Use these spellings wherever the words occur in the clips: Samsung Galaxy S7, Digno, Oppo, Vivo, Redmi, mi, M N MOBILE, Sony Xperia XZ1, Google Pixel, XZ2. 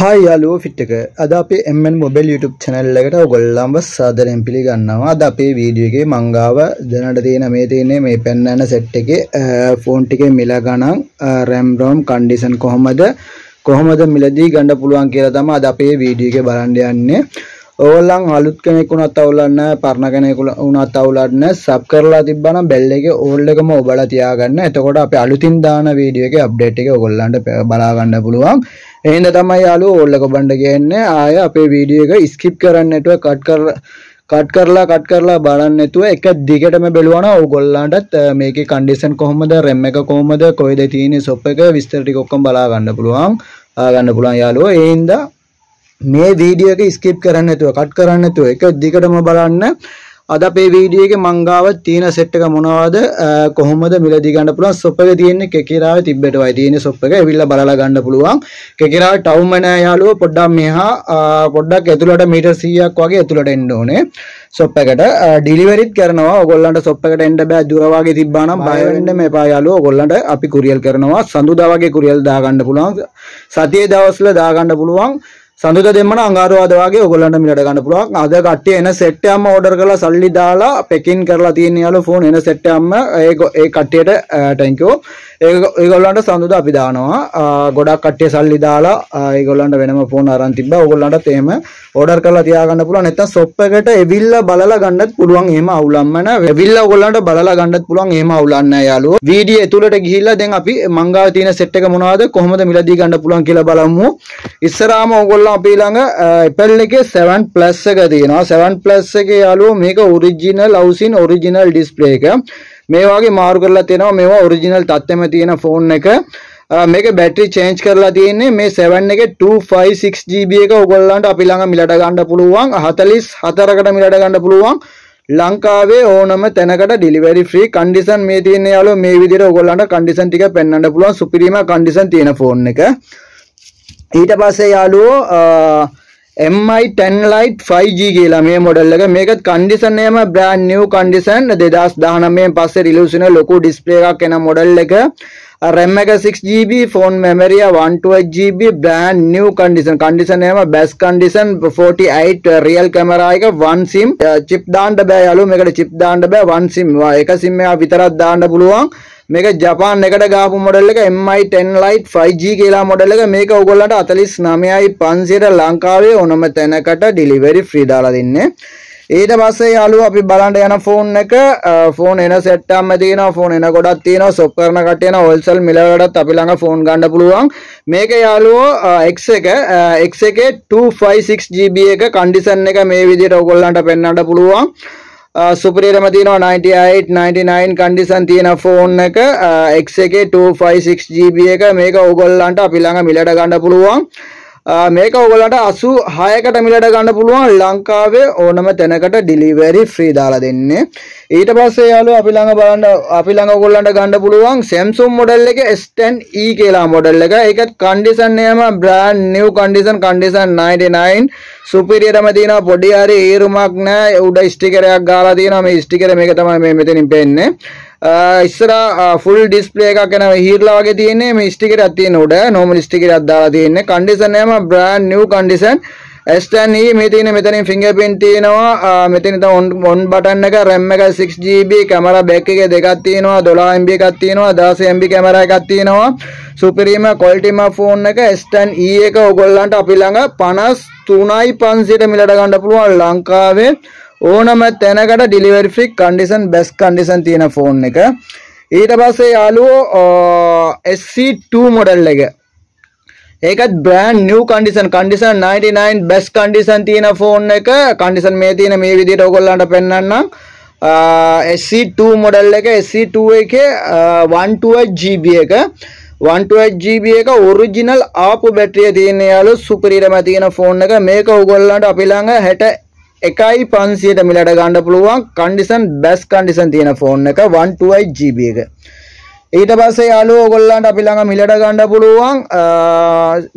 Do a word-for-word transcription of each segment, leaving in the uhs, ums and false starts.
High यालुवो फिट्टක අද අපේ M N Mobile YouTube channel එකට ඔයගොල්ලන්ව සාදරයෙන් පිළිගන්නවා. අද අපේ වීඩියෝ එකේ මංගාව දැනට තියෙන මේ තියෙන්නේ මේ පෙන්නන සෙට් එකේ ෆෝන් ටිකේ මිල ගණන් RAM ROM condition කොහමද කොහමද මිලදී ගන්න පුළුවන් කියලා තමයි අද අපේ වීඩියෝ එකේ බලන්න යන්නේ. ඔයගොල්ලන් අලුත් කෙනෙක් වුණත් අවුලක් නැහැ, පරණ කෙනෙක් වුණත් අවුලක් නැහැ. සබ් කරලා තිබ්බනම් bell එකේ all එකම ඔබලා තියාගන්න. එතකොට අපි අලුතින් දාන වීඩියෝ එකේ update එක ඔයගොල්ලන්ට බලා ගන්න පුළුවන්. එහෙනම් තමයි යාළුවෝ ඕල්ලක බණ්ඩ කියන්නේ ආය අපේ වීඩියෝ එක ස්කිප් කරන්නේ නැතුව කට් කරලා කට් කරලා කට් කරලා බලන්නේ නැතුව එක දිගටම බලවනවා. ඕගොල්ලන්ටත් මේකේ කන්ඩිෂන් කොහොමද, RAM එක කොහොමද, කොයිද තියෙන්නේ shop එක විස්තර ටික ඔක්කොම බලා ගන්න පුළුවන් ගන්න පුළුවන් යාළුවෝ. ඒ හින්දා මේ වීඩියෝ එක ස්කිප් කරන්නේ නැතුව කට් කරන්නේ නැතුව එක දිගටම බලන්න. අද අපේ වීඩියෝ එකේ මංගාව තියෙන සෙට් එක මොනවද, කොහොමද මිලදී ගන්න පුළුවන්, shop එකේ තියෙන්නේ කෙකිරාවේ තිබ්බට වයි තියෙන shop එක ඇවිල්ලා බලලා ගන්න පුළුවන්. කෙකිරාව ටවුන් එක යාළුවෝ පොඩ්ඩක් මෙහා පොඩ්ඩක් ඇතුළට මීටර් සීයක් වගේ ඇතුළට එන්න ඕනේ shop එකට. ඩිලිවරිත් කරනවා. ඔයගොල්ලන්ට shop එකට එන්න බෑ දුර වගේ තිබ්බා නම් බය වෙන්න මේපා යාළුවෝ. ඔයගොල්ලන්ට අපි කුරියර් කරනවා. සඳුදා වගේ කුරියර් දා ගන්න පුළුවන්. සතියේ දවස්වල දා ගන්න පුළුවන්. සඳුද දෙමන අඟහරුවාද වගේ ඔයගොල්ලන්ට මිලට ගන්න පුළුවන්. අද කට්ටිය එන සෙට් එකම ඕඩර් කරලා සල්ලි දාලා පැකින් කරලා තියෙන යාළුවෝ ෆෝන් එන සෙට් එකම ඒ ඒ කට්ටියට ටැන්කියෝ. ඒගොල්ලන්ට සඳුද අපි දානවා. ගොඩක් කට්ටිය සල්ලි දාලා ඒගොල්ලන්ට වෙනම ෆෝන් අරන් තිබ්බා. ඔයගොල්ලන්ටත් එහෙම ඕඩර් කරලා තියා ගන්න පුළුවන්. නැත්තම් shop එකට එවිල්ලා බලලා ගන්නත් පුළුවන්. එහෙම අවුලක්ම නැහැ. එවිල්ලා ඔයගොල්ලන්ට බලලා ගන්නත් පුළුවන්. එහෙම අවුලක් නැහැ යාළුවෝ. වීඩියෝ ඇතුළට ගිහිල්ලා දැන් අපි මංගාව තියෙන සෙට් එක මොනවද, කොහොමද මිලදී ගන්න පුළුවන් කියලා බලමු. ඉස්සරහාම ඔයගොල්ලෝ අපි ළඟ Apple එකේ seven plus එක තියෙනවා. seven plus එකේ යාළුවෝ මේක ඔරිජිනල් අවුසින් ඔරිජිනල් ඩිස්ප්ලේ එක. මේ වගේ මාරු කරලා තියෙනවා. මේවා ඔරිජිනල් තත්ත්වෙම තියෙන ෆෝන් එක. මේක බැටරි චේන්ජ් කරලා තියෙන්නේ. මේ seven එකේ two fifty-six G B එක ඔයගොල්ලන්ට අපි ළඟ මිලට ගන්න පුළුවන්. forty-four කට මිලට ගන්න පුළුවන්. ලංකාවේ ඕනම තැනකට delivery free. condition මේ තියෙන්නේ යාළුවෝ මේ විදිහට ඔයගොල්ලන්ට condition ටික පෙන්වන්න පුළුවන්. superior condition තියෙන ෆෝන් එක. ඊට පස්සේ යාළුවෝ M I ten Lite five G කියලා මේ මොඩල් එක. මේකත් කන්ඩිෂන් එකම brand new condition. twenty nineteen පස්සේ රිලීස් වෙන ලොකු display එකක් එන මොඩල් එක. RAM එක six G B, phone memory one twenty-eight G B, brand new condition. condition එකම best condition. forty-eight real camera එක, one SIM. chip දාන්න බෑ යාළුවෝ. මේකට chip දාන්න බෑ. one SIM. එක SIM එක විතරක් දාන්න පුළුවන්. මේක ජපාන් එකට ගාපු මොඩල් එක M I ten Lite five G කියලා මොඩල් එක. මේක ඔයගොල්ලන්ට forty-nine thousand five hundred ලංකාවේ ඕනම තැනකට delivery free දාලා දෙන්නේ. ඊට පස්සේ යාළුවෝ අපි බලන්න යන ෆෝන් එක. ෆෝන් එන සෙට් එකක්ම තියෙනවා. ෆෝන් එන ගොඩක් තියෙනවා. shop කරන කට්ටිය යන wholesale මිලකටත් අපි ළඟ ෆෝන් ගන්න පුළුවන්. මේක යාළුවෝ X එක X එකේ two fifty-six G B එක condition එක මේ විදිහට ඔයගොල්ලන්ට පෙන්වන්න පුළුවන්. සුපිරියරම තියෙනවා ninety-eight ninety-nine condition තියෙන ෆෝන් එක. X එකේ two fifty-six G B එක. මේක ඕගොල්ලන්ට අපි ළඟ මිලට ගන්න පුළුවන්. මේක ඕගොල්ලන්ට eighty-six කට මිලට ගන්න පුළුවන්. ලංකාවේ ඕනම තැනකට delivery free දාලා දෙන්නේ. ඊට පස්සේ යාළුවෝ අපි ළඟ බලන්න අපි ළඟ ඕගොල්ලන්ට ගන්න පුළුවන් Samsung model එක S ten E කියලා model එක. ඒකත් condition එකම brand new condition. condition ninety-nine. සුපිරියරම තියෙනවා. පොඩි හරි ඊරුමක් නැහැ. උඩ ස්ටිකර් එකක් ගාලා තියෙනවා. මේ ස්ටිකර් මේක තමයි මේ මෙතනින් පේන්නේ. ඉස්සරහා full display එකක් එනවා. හීරලා වගේ තියෙන්නේ. මේ ස්ටිකර් එකක් තියෙන උඩ normal ස්ටිකර් එකක් දාලා තියෙන්නේ. condition එකම brand new condition. S ten E මේ තියෙන මෙතනින් fingerprint තියෙනවා. මෙතන තව on button එක. RAM එක six G B, camera back එක දෙකක් තියෙනවා. twelve M B එකක් තියෙනවා. sixteen M B camera එකක් තියෙනවා. සුපිරිම quality මා phone එක S ten E එක ඔයගොල්ලන්ට අපි ළඟ fifty-three thousand five hundred මිලට ගන්න පුළුවන්. ලංකාවේ ඕනම තැනකට delivery free condition best condition තියෙන phone එක. ඊට පස්සේ යාළුවෝ S C two model එක. ඒකත් brand new condition. condition ninety-nine best condition තියෙන phone එක. condition මේ තියෙන මේ විදිහට ඔයගොල්ලන්ට පෙන්වන්නම්. S C two model එක. S C two එකේ one twenty-eight G B එක. one twenty-eight G B එක ඔරිජිනල් ආපු බැටරිය තියෙන යාළුවෝ. සුපිරියරම තියෙන ෆෝන් එක. මේක ඕගොල්ලන්ට අපි ළඟ sixty-one thousand five hundred මිලට ගන්න පුළුවන්. condition best condition තියෙන ෆෝන් එක one twenty-eight G B එක. ඊට පස්සේ යාළුවෝ ඕගොල්ලන්ට අපි ළඟ මිලට ගන්න පුළුවන්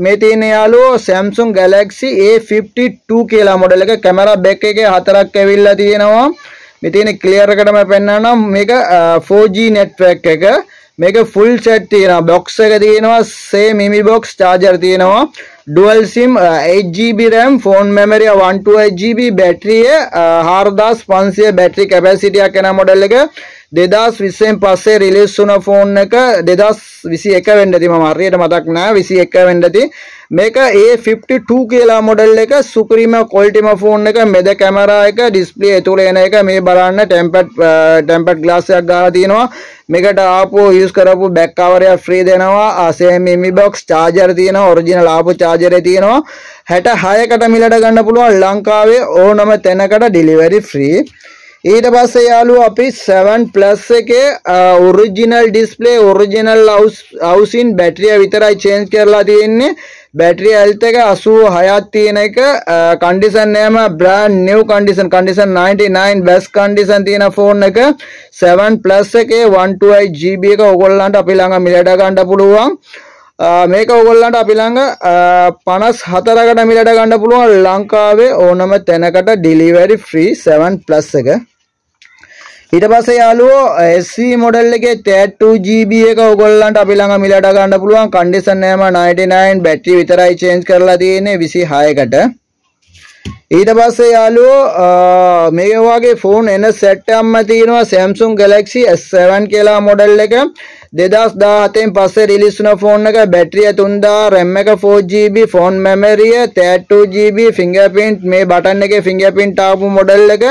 මේ තියෙන යාළුවෝ Samsung Galaxy A fifty-two කියලා මොඩල් එක. කැමරා බැක් එකේ හතරක් ඇවිල්ලා තියෙනවා. මේ තියෙන clear එකටම පෙන්වනවා. මේක four G network එක. Make full set box same image box charger dual SIM eight G B RAM phone memory one two eight G B battery है हारदास पंचे बैटरी कैपेसिटी मॉडल के දෙදාස් විස්සෙන් පස්සේ රිලීස් වුණ ෆෝන් එක දෙදාස් විසි එක වෙන්න ඇති මම හරියට මතක් නැහැ විසි එක වෙන්න ඇති මේක A ෆිෆ්ටි ටූ කියලා මොඩල් එක සුප්‍රීම ක්වොලිටිම ෆෝන් එක මෙද කැමරා එක ඩිස්ප්ලේ ඇතුලේ එන එක මේ බලන්න ටෙම්පර්ඩ් ටෙම්පර්ඩ් ග්ලාස් එකක් ගහලා තියෙනවා මේකට ආපෝ යූස් කරපු බෑක් කවර් එක ෆ්‍රී දෙනවා same mini box charger තියෙනවා ඔරිජිනල් ආපෝ charger එක තියෙනවා හැට හයකට මිලට ගන්න පුළුවන් ලංකාවේ ඕනම තැනකට delivery free ඊට පස්සේ යාළුවෝ අපි සෙවන් ප්ලස් එකේ ඔරිජිනල් ඩිස්ප්ලේ ඔරිජිනල් හවුසින් බැටරිය විතරයි චේන්ජ් කරලා තියෙන්නේ බැටරිය හෙල්ත් එක අසූ හයක් තියෙන එක කන්ඩිෂන් එකම brand new condition condition ninety nine best condition තියෙන ෆෝන් එක සෙවන් ප්ලස් එකේ one two eight G B එක ඔයගොල්ලන්ට අපි ළඟ මිලට ගන්න පුළුවන් මේක ඔයගොල්ලන්ට අපි ළඟ පනස් හතරකට මිලට ගන්න පුළුවන් ලංකාවේ ඕනම තැනකට delivery free සෙවන් ප්ලස් එක ඊට පස්සේ යාළුවෝ S C මොඩල් එකේ තර්ටි ටූ ජී බී එක ඔයගොල්ලන්ට අපි ළඟ මිලට ගන්න පුළුවන් කන්ඩිෂන් එකම නයින්ටි නයින් බැටරි විතරයි චේන්ජ් කරලා තියෙන්නේ විසි හයකට ඊට පස්සේ යාළුවෝ මේ වගේ ෆෝන් එන සෙට් එකක්ම තියෙනවා Samsung Galaxy S सेवन කියලා මොඩල් එක දෙදාස් දහහතෙන් පස්සේ රිලීස් වුණ ෆෝන් එක බැටරිය තුන් දාස් RAM එක ෆෝර් ජී बी ෆෝන් මෙමරිය thirty two G B fingerprint මේ බටන් එකේ ෆින්ගර්ප්‍රින්ට් ආපු මොඩල් එක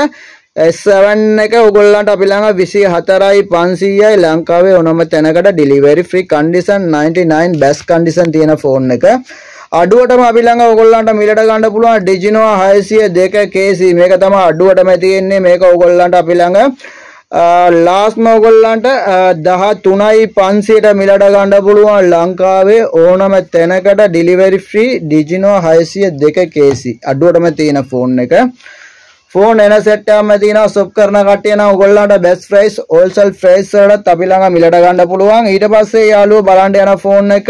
S सेवन එක ඔයගොල්ලන්ට අපි ළඟ විසි හතරයි පන්සීයයි ලංකාවේ ඕනම තැනකට delivery free condition ninety nine best condition තියෙන ෆෝන් එක අඩුවටම අපි ළඟ ඔයගොල්ලන්ට මිලට ගන්න පුළුවන් digino හයසිය දෙක කේ සී මේක තමයි අඩුවටම තියෙන්නේ මේක ඔයගොල්ලන්ට අපි ළඟ ලාස්ට්ම ඔයගොල්ලන්ට දහතුනයි පන්සීයට මිලට ගන්න පුළුවන් ලංකාවේ ඕනම තැනකට delivery free digino හයසිය දෙක කේ සී අඩුවටම තියෙන ෆෝන් එක ෆෝන් එන සෙට් එකක්ම තියෙනවා ෂොප් කරන කට්ටිය නම් ඔයගොල්ලන්ට best price wholesale price වලත් අපි ළඟ මිලට ගන්න පුළුවන් ඊට පස්සේ යාළුවෝ බලන්න යන ෆෝන් එක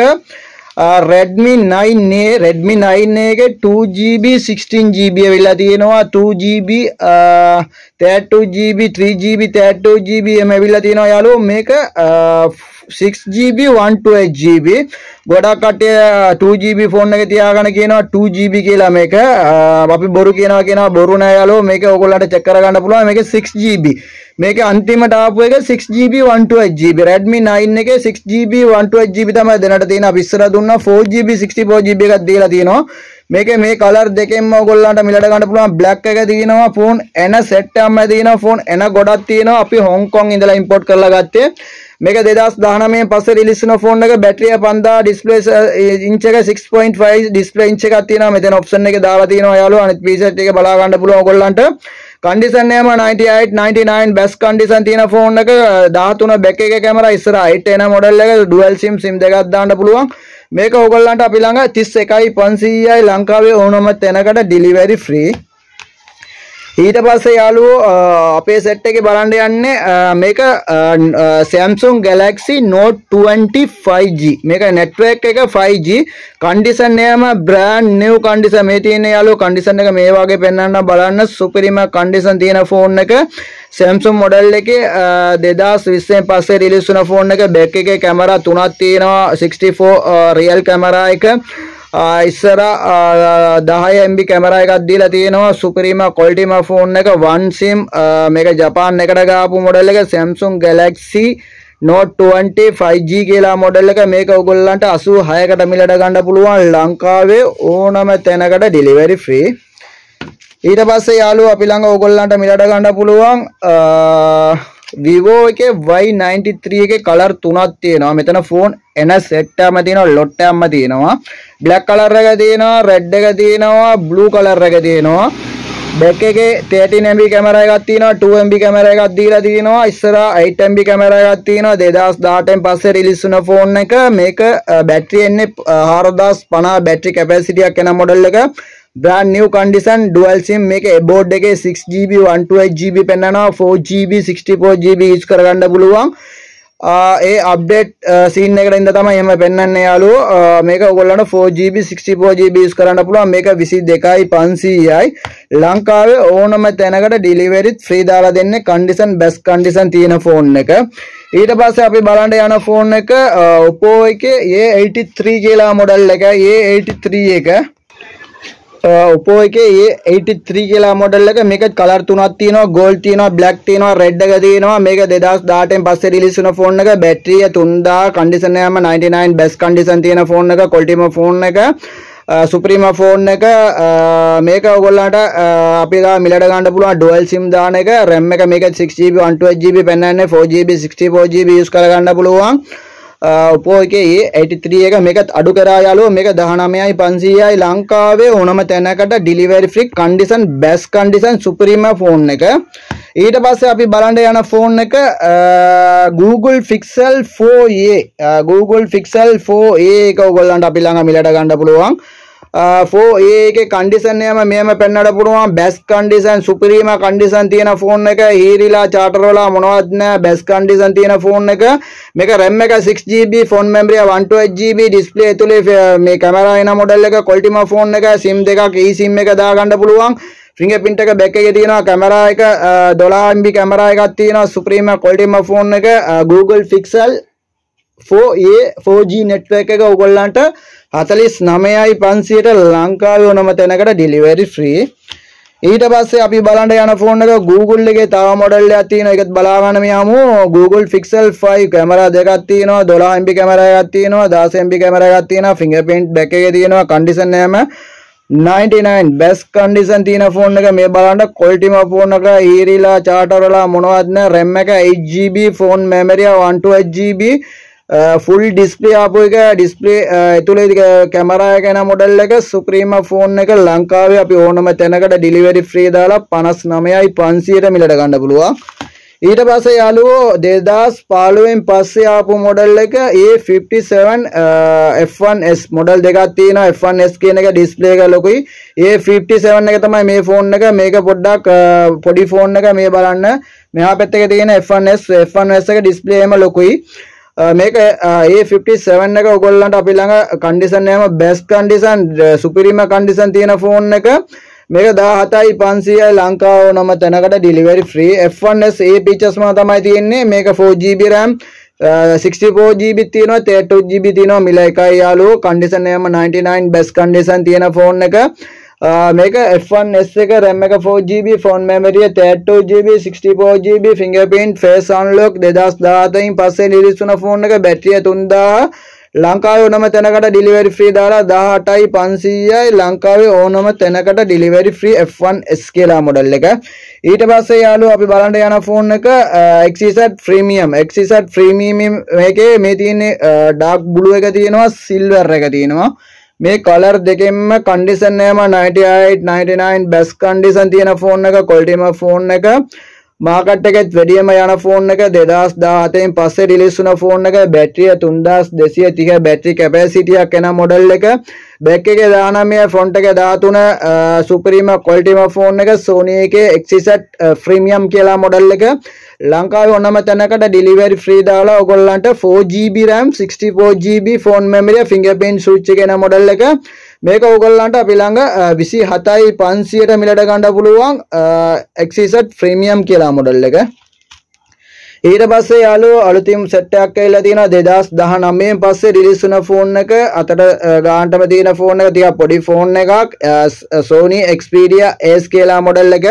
Redmi nine එක Redmi nine එකේ two G B sixteen G B වෙලා තියෙනවා two G B thirty two G B three G B thirty two G B එම වෙලා තියෙනවා යාළුවෝ මේක six G B one two eight G B ගොඩක් කට්ටිය टू जी बी ෆෝන් එක තියාගෙන කියනවා टू जी बी කියලා මේක අපි බොරු කියනවා කියනවා බොරු නෑ යාළුවෝ මේක ඕගොල්ලන්ට චෙක් කරගන්න පුළුවන් මේක सिक्स जी बी මේක අන්තිමට ආපු එක six G B one two eight G B Redmi nine එකේ six G B one two eight G B තමයි දැනට තියෙන අපි ඉස්සර දුන්නා four G B sixty four G B එකක් දීලා තියෙනවා මේකේ මේ කලර් දෙකෙන්ම ඕගොල්ලන්ට මිලට ගන්න පුළුවන් බ්ලැක් එක තියෙනවා ෆෝන් එන සෙට් එකක්ම තියෙනවා ෆෝන් එන ගොඩක් තියෙනවා අපි හොංකොං ඉඳලා ඉම්පෝට් කරලා ගත්තේ මේක දෙදාස් දහනවයෙන් පස්සේ රිලීස් වුණ ෆෝන් එක බැටරිය පන්දාස් ඩිස්ප්ලේ ඉන්ච් එක six point five display inch එකක් තියෙනවා මෙතන ඔප්ෂන් එකේ දාලා තියෙනවා යාළුවා අනිත් ෆීචර් එක බලා ගන්න පුළුවන් ඕගොල්ලන්ට කන්ඩිෂන් එකම ninety eight ninety nine best condition තියෙන ෆෝන් එක දහතුන බැක් එකේ කැමරා ඉස්සර අයිට් එන මොඩල් එක ඩුවල් සිම් සිම් දෙකක් දාන්න පුළුවන් මේක ඕගොල්ලන්ට අපි ළඟ තිස් එකයි පන්සීයයි ලංකාවේ ඕනම තැනකට delivery free ඊට පස්සේ යාළුවෝ අපේ සෙට් එකේ බලන්න යන්නේ මේක Samsung Galaxy Note twenty five G මේක network එක ෆයිව් जी condition එකම brand new condition මේ තියෙන යාළුවෝ condition එක මේ වගේ පෙන්වන්න බලන්න සුපිරිම condition තියෙන phone එක Samsung model එකේ දෙදාස් විස්සෙන් පස්සේ release වුණ phone එක back එකේ camera තුනක් තියෙනවා सिक्सटी फोर real camera එක ඉස්සර දහය එම් बी කැමරා එකක් දීලා තියෙනවා සුපිරිම ක්වොලිටිම ෆෝන් එක වන් සිම් මේක ජපාන් එකට ගාපු මොඩල් එක Samsung Galaxy Note twenty five G කියලා මොඩල් එක මේක ඔයගොල්ලන්ට අසූ හයකට මිලට ගන්න පුළුවන් ලංකාවේ ඕනම තැනකට delivery free ඊට පස්සේ යාළුවෝ අපි ළඟ ඔයගොල්ලන්ට මිලට ගන්න පුළුවන් Vivo එකේ वाई नाइंटी थ्री එකේ කලර් තුනක් තියෙනවා මෙතන ෆෝන් එන සෙට් එකම තියෙනවා ලොට් එකම තියෙනවා බ්ලැක් කලර් එක තියෙනවා රෙඩ් එක තියෙනවා බ්ලූ කලර් එක තියෙනවා බෑක් එකේ තර්ටීන් एम बी කැමරා එකක් තියෙනවා टू एम बी කැමරා එකක් දීලා තියෙනවා ඉස්සර एट एम बी කැමරා එකක් තියෙනවා දෙදාස් දහඅටෙන් පස්සේ රිලීස් වුණ ෆෝන් එක මේක බැටරිය එන්නේ හාරදාස් පනහ බැටරි කැපැසිටි එකක් එන මොඩල් එක brand new condition dual SIM मेक अबाउट देखे six G B one two eight G B पेन्ना four G B sixty four G B use करगा ඒ අප්ඩේට් සීන් එකකට ඉඳ තමයි එහෙම පෙන්වන්නේ යාළුවෝ. මේක ඔයගොල්ලන්ට four G B sixty four G B use කරන්න පුළුවන්. මේක විසි දෙකයි පන්සීයයි. ලංකාවේ ඕනම තැනකට ඩිලිවරිත් ෆ්‍රී දාලා දෙන්නේ. කන්ඩිෂන් බෙස් කන්ඩිෂන් තියෙන ෆෝන් එක. ඊට පස්සේ අපි බලන්න යන ෆෝන් එක Oppo එකේ A eighty three කියලා මොඩල් එක. A eighty three එක Oppo එකේ A eighty three කියලා මොඩල් එක. මේක කලර් තුනක් තියෙනවා. gold තියෙනවා, black තියෙනවා, red එක තියෙනවා. මේක දෙදාස් දහඅට න් පස්සේ රිලීස් වුණ ෆෝන් එක. බැටරිය තුන් දාස්, කන්ඩිෂන් එකම ninety nine best condition තියෙන ෆෝන් එක. qualityම ෆෝන් එක. සුප්‍රීම ෆෝන් එක. මේක ඔයගොල්ලන්ට අපි ගා මිලට ගන්න පුළුවන් dual sim දාන එක. RAM එක මේක six G B one twenty-eight G B පෙන්නන්නේ. four G B sixty four G B use කර ගන්න පුළුවන්. Oppo එකේ A eighty three එක මේකත් අඩු කරා යාළුවෝ. මේක දහනවයයි පන්සීයයි. ලංකාවේ ඕනම තැනකට delivery free condition best condition සුප්‍රීම ෆෝන් එක. ඊට පස්සේ අපි බලන්න යන ෆෝන් එක Google Pixel four A. Google Pixel four A එක ඔයගොල්ලන්ට අපි ළඟ මිලට ගන්න පුළුවන්. four A එකේ කන්ඩිෂන් එකම මෙහෙම පෙන්වන්න පුළුවන්. බෙස් කන්ඩිෂන් සුප්‍රීම කන්ඩිෂන් තියෙන ෆෝන් එක. හීරිලා චාටර් වල මොනවත් නැහැ. බෙස් කන්ඩිෂන් තියෙන ෆෝන් එක. මේක RAM එක six G B, phone memory one twenty-eight G B, display ඇතුලේ මේ කැමරා එන මොඩල් එක, quality ම phone එක, SIM දෙකක්, eSIM එක දාගන්න පුළුවන්. fingerprint එක back එකේ තියෙනවා. කැමරා එක twelve M B කැමරා එකක් තියෙනවා. supreme quality ම phone එක. Google Pixel four A four G network එක ඔයගොල්ලන්ට හතලිස් නවයයි පන්සීයට ලංකාවේ ඕනම තැනකට delivery free. ඊට පස්සේ අපි බලන්න යන ෆෝන් එක Google එකේ තව මොඩල් එකක් තියෙනවා. ඒකත් බලාගන්න මේ යමු. Google Pixel five කැමරා දෙකක් තියෙනවා. twelve M B කැමරා එකක් තියෙනවා. ten M B කැමරා එකක් තියෙනවා. fingerprint back එකේ තියෙනවා. condition එකම ninety nine best condition තියෙන ෆෝන් එක. මේ බලන්න quality ම ෆෝන් එක. ඊරිලා charger වල මොනවත් නැහැ. RAM එක eight G B, phone memory one twenty-eight G B, full display ආපු එක. display ඇතුලේ කැමරා එක එන මොඩල් එක. සුප්‍රීම ෆෝන් එක ලංකාවේ අපි ඕනම තැනකට ඩිලිවරි ෆ්‍රී දාලා පනස් නවයයි පන්සීයට මිලට ගන්න පුළුවන්. ඊට පස්සේ යාළුවෝ දෙදාස් පහළොවෙන් පස්සේ ආපු මොඩල් එක A fifty seven F one S model දෙකක් තියෙනවා. F one S කියන එක ඩිස්ප්ලේ එක ලොකුයි. A fifty seven එක තමයි මේ ෆෝන් එක. මේක පොඩ්ඩක් පොඩි ෆෝන් එක. මේ බලන්න මෙහා පැත්තේ තියෙන F one S F one S එක ඩිස්ප්ලේ එකම ලොකුයි. මේක A fifty seven එක ඔයගොල්ලන්ට අපි ළඟ කන්ඩිෂන් එකම බෙස්ට් කන්ඩිෂන් සුපිරිම කන්ඩිෂන් තියෙන ෆෝන් එක. මේක දහහතයි පන්සීයයි ලංකාව ඕනම තැනකට delivery free. F one S A features මා තමයි තියෙන්නේ. මේක four G B RAM, sixty four G B තියෙනවා, thirty two G B තියෙනවා. මිල එකයි යාළුවෝ. කන්ඩිෂන් එකම ninety nine best condition තියෙන ෆෝන් එක. මේක F one S එක RAM එක four G B, phone memory thirty two G B, sixty four G B, fingerprint face unlock දෙදාස් දහඅට ඉන් පස්සේ රිලීස් වුණ ෆෝන් එක. බැටරිය තුන් දාස්. ලංකාවේ ඕනම තැනකට ඩිලිවරි ෆ්‍රී දාලා දහඅටයි පන්සීයයි. ලංකාවේ ඕනම තැනකට delivery free F one S කියලා මොඩල් එක. ඊට පස්සේ යාළුවෝ අපි බලන්න යන ෆෝන් එක X Z Premium. X Z Premium මේකේ මේ තියෙන්නේ dark blue එක තියෙනවා, silver එක තියෙනවා. මේ කලර් දෙකෙන්ම කන්ඩිෂන් එකම ninety eight ninety nine best condition තියෙන ෆෝන් එක. quality ම ෆෝන් එක. මාකට් එකෙත් වැඩිම යන ෆෝන් එක. දෙදාස් දහඅට න් පස්සේ රිලීස් වුණ ෆෝන් එක. බැටරිය තුන් දාස් දෙසිය තිහ බැටරි කැපැසිටි එකක් එන මොඩල් එක. බැක් එකේ දහනවයයි ෆ්‍රන්ට් එකේ දහතුන. සුපිරිම ක්වොලිටිම ෆෝන් එක. Sony එකේ X Z Premium කියලා මොඩල් එක. ලංකාවේ ඕනම තැනකට ඩිලිවරි ෆ්‍රී දාලා ඔයගොල්ලන්ට four G B RAM, sixty four G B phone memory, fingerprint switch එක එන මොඩල් එක. මේක ඔයගොල්ලන්ට අපි ළඟ විසි හතයි පන්සීයට මිලට ගන්න පුළුවන්. X Z Premium කියලා මොඩල් එක. ඊට පස්සේ යාළුවෝ අලුතින් සෙට් එකක් ඇවිල්ලා තියෙනවා. දෙදාස් දහනවයෙන් පස්සේ රිලීස් වුණ ෆෝන් එක. අතට ගානටම තියෙන ෆෝන් එක. ටිකක් පොඩි ෆෝන් එකක්. Sony Xperia S කියලා මොඩල් එක.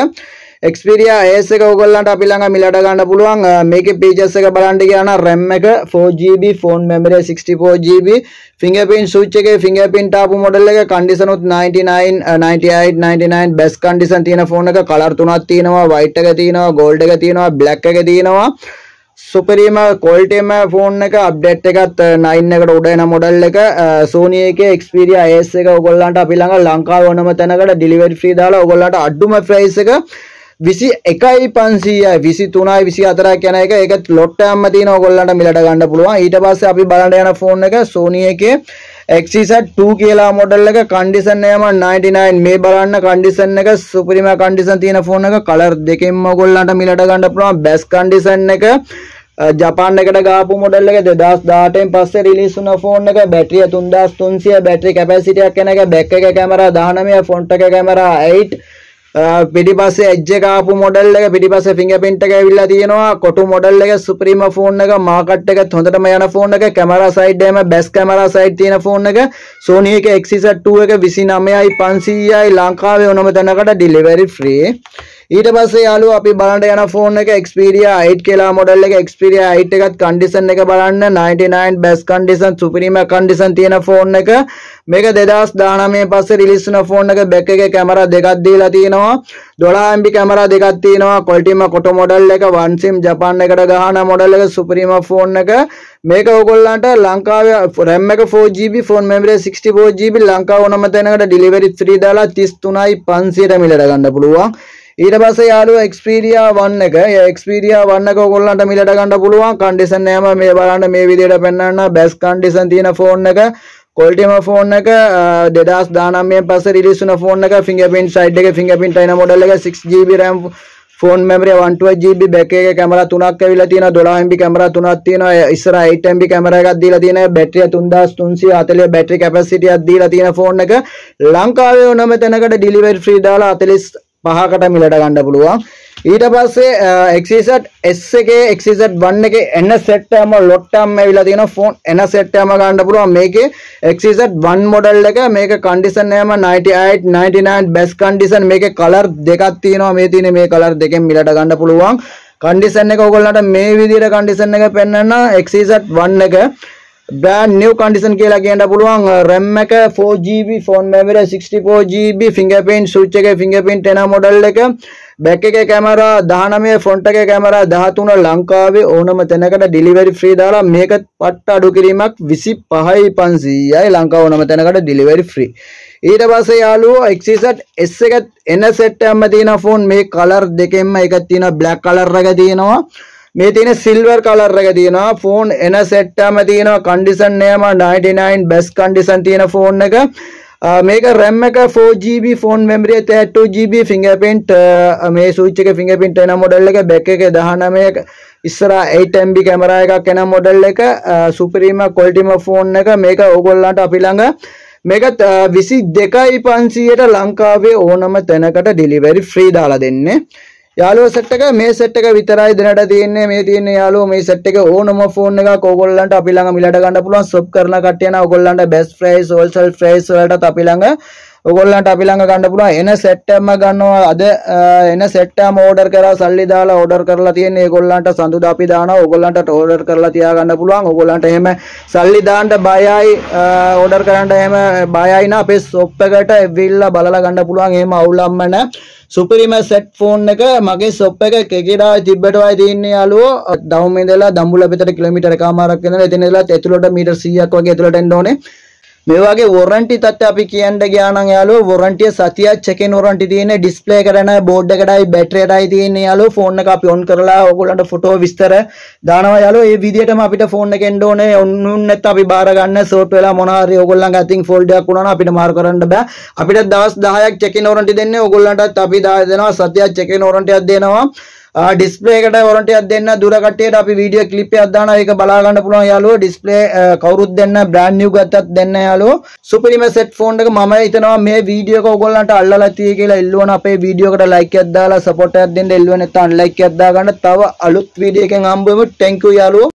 Xperia S එක ඔයගොල්ලන්ට අපි ළඟ මිලට ගන්න පුළුවන්. මේකේ features එක බලන්න ගියා නම් RAM එක four G B, phone memory sixty four G B, fingerprint switch එකේ fingerprint ආපු මොඩල් එක. condition උත් ninety nine ninety eight ninety nine best condition තියෙන ෆෝන් එක. color තුනක් තියෙනවා. white එක තියෙනවා, gold එක තියෙනවා, black එක තියෙනවා. සුපිරිම quality ම ෆෝන් එක. update එකත් නයින් එකට උඩ එන මොඩල් එක. Sony එකේ Xperia S එක ඔයගොල්ලන්ට අපි ළඟ ලංකාවේ ඕනම තැනකට delivery free දාලා ඔයගොල්ලන්ට අඩුම price එක විසි එකයි පන්සීයයි විසි තුනයි විසි හතරයි කියන එක. ඒකත් ලොට් එකක්ම තියෙනවා. ඔයගොල්ලන්ට මිලට ගන්න පුළුවන්. ඊට පස්සේ අපි බලන්න යන ෆෝන් එක Sony එකේ X Z two කියලා මොඩල් එක. කන්ඩිෂන් එකම ninety nine. මේ බලන්න කන්ඩිෂන් එක සුපිරිම කන්ඩිෂන් තියෙන ෆෝන් එක. කලර් දෙකෙන්ම ඔයගොල්ලන්ට මිලට ගන්න පුළුවන්. බෙස් කන්ඩිෂන් එක. जापान गापु मोडल दास दाटे पस्ते रिलीज फोन बैटरी तुम दास तुम सी बैटरी कैपेसिटी अक्के बैक कैमरा दाहनमे फोन टके कैमरा एट पिटी पास एज्जे कापु मोडल पिटी पास फिंगर प्रिंट कोटु मोडल सुप्रीम फोन मार्केट तोंदरम यन phone camera side best camera side तीन फोन सोनी के एक्स ज़ेड टू के विसी नाइन हज़ार पाँच सौ लंका उनमें डिलीवरी फ्री ඊට පස්සේ යාළුවෝ අපි බලන්න යන ෆෝන් එක Xperia eight කියලා මොඩල් එක Xperia eight එකත් කන්ඩිෂන් එක බලන්න ninety nine best condition සුපිරිම කන්ඩිෂන් තියෙන ෆෝන් එක මේක twenty nineteen පස්සේ රිලීස් වුණ ෆෝන් එක බෑක් එකේ කැමරා දෙකක් දීලා තියෙනවා twelve M B කැමරා දෙකක් තියෙනවා ක්වොලිටිම කොට මොඩල් එක one sim ජපාන් එකට ගහන මොඩල් එක සුපිරිම ෆෝන් එක මේක ඔයගොල්ලන්ට ලංකාවේ RAM එක four G B phone memory sixty four G B ලංකාව ඕනම තැනකට delivery free දාලා thirty three thousand five hundred මිලට ගන්න පුළුවන් ඊට පස්සේ යාළුවා Xperia one එක ඒ Xperia one එක ඔයගොල්ලන්ට මිලට ගන්න පුළුවන් කන්ඩිෂන් එකම මේ බලන්න මේ විදියට පෙන්වන්න බෙස් කන්ඩිෂන් තියෙන ෆෝන් එක ක්වොලිටිම ෆෝන් එක twenty nineteen පස්සේ රිලීස් වුණ ෆෝන් එක ෆින්ගර්ප්‍රින්ට් සයිඩ් එකේ ෆින්ගර්ප්‍රින්ට් අයින මොඩල් එක six G B RAM phone memory one twenty eight G B back එකේ කැමරා තුනක් ඇවිල්ලා තියෙනවා twelve M B කැමරා තුනක් තියෙනවා ඉස්සරහා eight M B කැමරා එකක් දීලා තියෙනවා බැටරිය thirty three forty බැටරි කැපැසිටියක් දීලා තියෙන ෆෝන් එක ලංකාවේ ඕනම තැනකට ඩිලිවරි ෆ්‍රී දාලා forty පහකට මිලට ගන්න පුළුවන් ඊට පස්සේ X Z S එකේ X Z one එකේ එන සෙට් එකම ලොට් එකම ඇවිල්ලා තියෙනවා ෆෝන් එන සෙට් එකම ගන්න පුළුවන් මේකේ X Z one මොඩල් එක මේක කන්ඩිෂන් එකම ninety eight ninety nine best condition මේකේ කලර් දෙකක් තියෙනවා මේ තියෙන මේ කලර් දෙකෙන් මිලට ගන්න පුළුවන් කන්ඩිෂන් එක ඔයගොල්ලන්ට මේ විදියට කන්ඩිෂන් එක පෙන්වන්න X Z one එක ब्रांड न्यू कंडीशन के लगे पुलवांग रैम के four G B phone memory sixty four G B fingerprint switch के फिंगरप्रिंट टेना मॉडल लेके बैक के कैमरा दाहनमे फ्रंट के कैमरा दाहतुन लंकावे ओनम तेनकट डिलीवरी फ्री दाला मेक पट्ट अडु किरीमक twenty five thousand five hundred Lanka ओनम तेनकट डिलीवरी फ्री ඊට පස්සේ යාළුවෝ X Z S එකත් එන සෙට් එකම තියෙන ෆෝන් මේ කලර් දෙකෙන්ම එකක් තියෙනවා බ්ලැක් කලර් එක තියෙනවා මේ තියෙන සිල්වර් කලර් එක තියෙනවා ෆෝන් එන සෙට් එකම තියෙනවා කන්ඩිෂන් නෑම ninety nine best condition තියෙන ෆෝන් එක මේක RAM එක four G B phone memory thirty two G B fingerprint මේ ස්විච් එකේ fingerprint එන මොඩල් එක බෑක් එකේ nineteen ඉස්සරහා eight M B කැමරා එකක් එන මොඩල් එක සුපිරිම ක්වොලිටිම ෆෝන් එක මේක ඕගොල්ලන්ට අපි ළඟ මේක twenty two thousand five hundred ලංකාවේ ඕනම තැනකට delivery free දාලා දෙන්නේ යාළුවෝ සෙට් එක මේ සෙට් එක විතරයි දෙනට තියෙන්නේ මේ තියෙන්නේ යාළුවෝ මේ සෙට් එක ඕනම ෆෝන් එකක් ඕගොල්ලන්ට අපි ළඟ මිලට ගන්න පුළුවන් ෂොප් කරන කට්ටිය නා ඕගොල්ලන්ට බෙස්ට් ප්‍රයිස් හෝල්සේල් ප්‍රයිස් වලටත් අපි ළඟ ඕගොල්ලන්ට අපි ළඟ ගන්න පුළුවන් එන සෙට් එකම ගන්නවා අද එන සෙට් එකම ඕඩර් කරලා සල්ලි දාලා ඕඩර් කරලා තියෙන්නේ ඒගොල්ලන්ට සඳුදා අපි දානවා ඕගොල්ලන්ට ඕඩර් කරලා තියා ගන්න පුළුවන් ඕගොල්ලන්ට එහෙම සල්ලි දාන්න බයයි ඕඩර් කරන්න එහෙම බයයි නා අපේ ෂොප් එකට එවිල්ලා බලලා ගන්න පුළුවන් එහෙම අවුලක්ම නැ සුපිරිම සෙට් ෆෝන් එක මගේ ෂොප් එක කෙකිරායි තිබ්බටවයි තියෙන්නේ යාළුවෝ දහුම ඉඳලා දඹුල්ල පිටට කිලෝමීටර කමාරක් වෙනවා එතන ඉඳලා ඇතුළට මීටර් සීයක් වගේ ඇතුළට එන්න ඕනේ මේ වගේ වොරන්ටි තත්ත්වය අපි කියන්න ගියා නම් යාළුවෝ වොරන්ටිය සතියක් චෙක් ඉන් වොරන්ටි තියෙන්නේ ඩිස්ප්ලේ කරන බෝඩ් එකටයි බැටරියටයි තියෙන්නේ යාළුවෝ ෆෝන් එක අපි ඔන් කරලා ඕගොල්ලන්ට ෆොටෝ විස්තර දානවා යාළුවෝ මේ විදිහටම අපිට ෆෝන් එක එන්න ඕනේ ඔන්නුන් නැත්නම් අපි බාර ගන්න සෝට් වෙලා මොනවා හරි ඕගොල්ලන්ගේ අතින් ෆෝල්ඩ් එකක් වුණා නම් අපිට මාරු කරන්න බෑ අපිට දවස් දහයක් check in warranty දෙන්නේ ඕගොල්ලන්ටත් අපි දාලා දෙනවා සතියක් check in warranty එකක් දෙනවා display එකට warranty එකක් දෙන්න දුර කට්ටියට අපි video clip එකක් දානවා ඒක බලා ගන්න පුළුවන් යාළුවෝ display කවුරුත් දෙන්න brand new ගත්තත් දෙන්න යාළුවෝ සුපිරිම set phone එක මම හිතනවා මේ video එක ඕගොල්ලන්ට අල්ලලා තියෙයි කියලා ඉල්ලුවන අපේ video එකට like එකක් දාලා support එකක් දෙන්න ඉල්ලුව නැත්නම් unlike එකක් දාගන්න තව අලුත් video එකකින් හම්බ වෙමු thank you යාළුවෝ